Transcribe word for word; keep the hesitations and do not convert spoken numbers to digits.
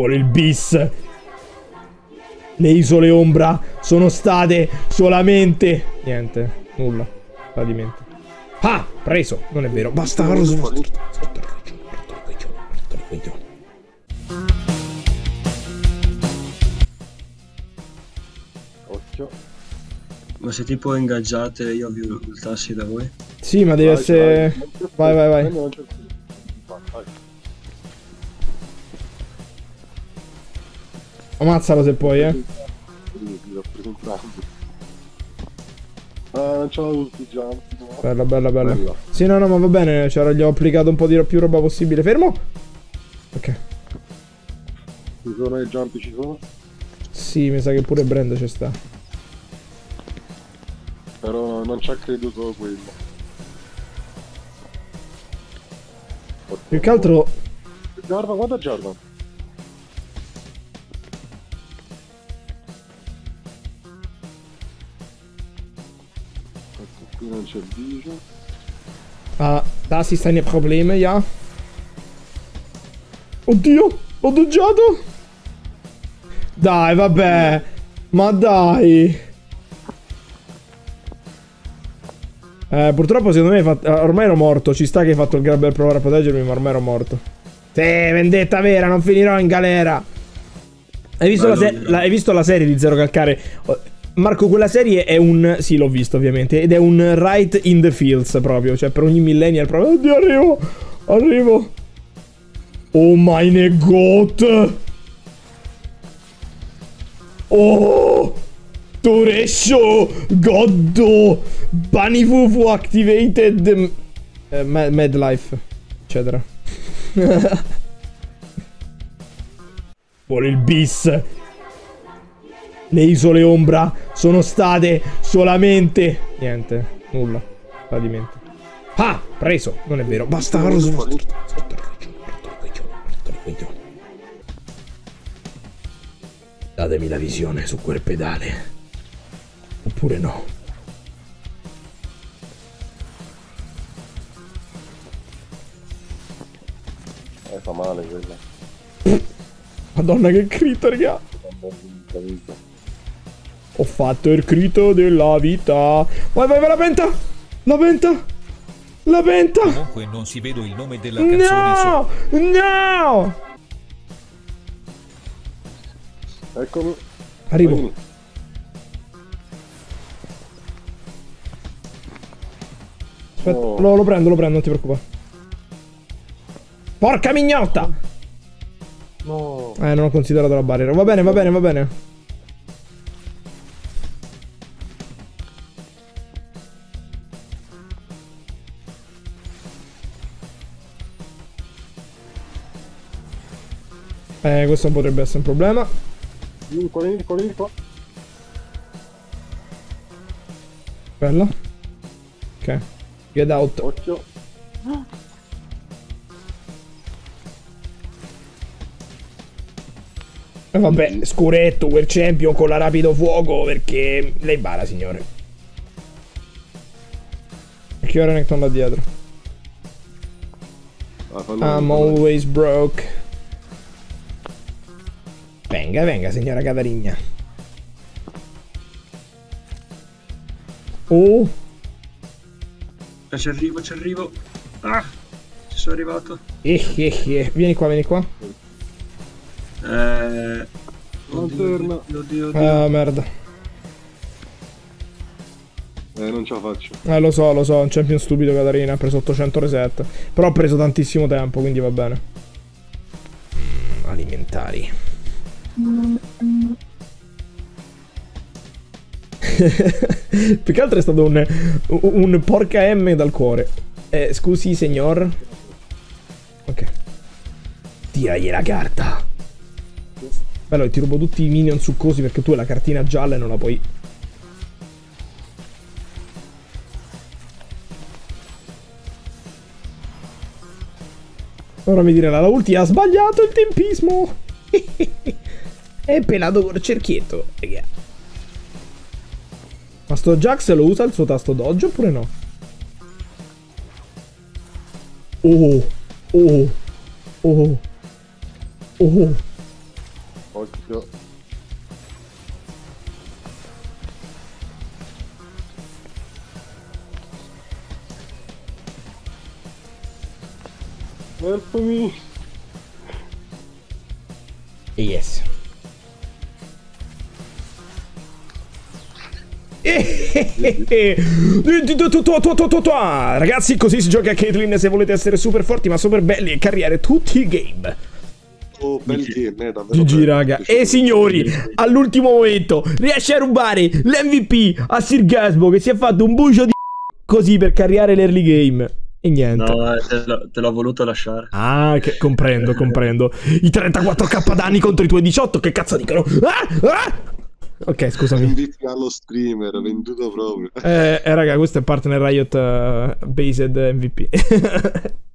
Vuole il bis. Le isole ombra sono state solamente... Niente, nulla. Tradimento. Ah, preso. Non è vero. Basta. Occhio. Ma se tipo ingaggiate io vi ultassi da voi? Sì, ma devi essere... Vai, vai, vai. vai. Ammazzalo se puoi, eh. L'ho preso un trampo. Ah, non ce l'ho tutti già. Bella, bella, bella. Bello. Sì, no, no, ma va bene. Cioè, gli ho applicato un po' di ro più roba possibile. Fermo? Ok. Ci sono i jump, ci sono? Sì, mi sa che pure Brand ci sta. Però non ci ha creduto quello. Portiamo. Più che altro... Jarvan, guarda Jarvan. Qui non c'è il viso. Ah, da si sta in problema, ja. Oddio, ho doggiato. Dai, vabbè. Ma dai. Eh, purtroppo secondo me fatto... ormai ero morto. Ci sta che hai fatto il grab per provare a proteggermi, ma ormai ero morto. Sì, vendetta vera, non finirò in galera. Hai visto, la, se... la... Hai visto la serie di Zero Calcare? Marco, quella serie è un... Sì, l'ho visto ovviamente. Ed è un right in the fields proprio. Cioè per ogni millennial proprio. Oddio, arrivo. Arrivo. Oh my god. Oh. Toresho. Goddo. Banifufu activated. Eh, mad, mad life. Eccetera. Vuole il bis. Le isole ombra sono state solamente... Niente, nulla. Tradimento. Ah, preso. Non è vero. Basta. Datemi la visione su quel pedale. Oppure no. Eh, fa male quella. Madonna che crito, raga. Ho fatto il crito della vita. Vai, vai, vai, la penta! La penta! La penta! Comunque non si vedo il nome della canzone. No! No! Eccolo. Arrivo. Aspetta, oh. lo, lo prendo, lo prendo, non ti preoccupare. Porca mignotta! No. Eh, non ho considerato la barriera. Va bene, va bene, va bene. Eh, questo potrebbe essere un problema. Vieni, vieni, vieni qua. Bella. Ok. Get out. Occhio. E eh, vabbè, scuretto, quel champion con la rapido fuoco, perché lei bara, signore. Perché ora Necton là dietro. Ah, fallo, I'm fallo. always broke. Venga, venga, signora Catarigna. Oh. Ci arrivo, ci arrivo. Ah, ci sono arrivato. Eh, eh, eh. Vieni qua, vieni qua. Eh... Non torno. Ah, merda. Eh, non ce la faccio. Eh, lo so, lo so, un champion stupido Catarina. Ha preso ottocento reset. Però ha preso tantissimo tempo, quindi va bene. Mm, alimentari. Più che altro è stato un, un porca M dal cuore. Eh, scusi, signor. Ok. Tiragli la carta. Allora, ti rubo tutti i minion succosi perché tu hai la cartina gialla e non la puoi... Ora mi dirà la ulti, ha sbagliato il tempismo. È pelato col cerchietto, raga. Ma sto Jax lo usa il suo tasto dodge oppure no? Oh, oh, oh, oh, Occhio. Helpami. Yes. Ragazzi, così si gioca a Caitlyn se volete essere super forti ma super belli e carriere tutti i game. Oh, bel game, davvero. G G, raga. E signori, all'ultimo momento riesce a rubare l'M V P a Sir Gasbo, che si è fatto un bucio di così per carriare l'early game. E niente. No, te l'ho voluto lasciare. Ah, che, comprendo, comprendo. I trentaquattro K danni contro i tuoi diciotto, che cazzo dicono? Ah, ah! Ok, scusami. M V P allo streamer, venduto proprio. Eh, eh raga, questo è partner Riot uh, based M V P.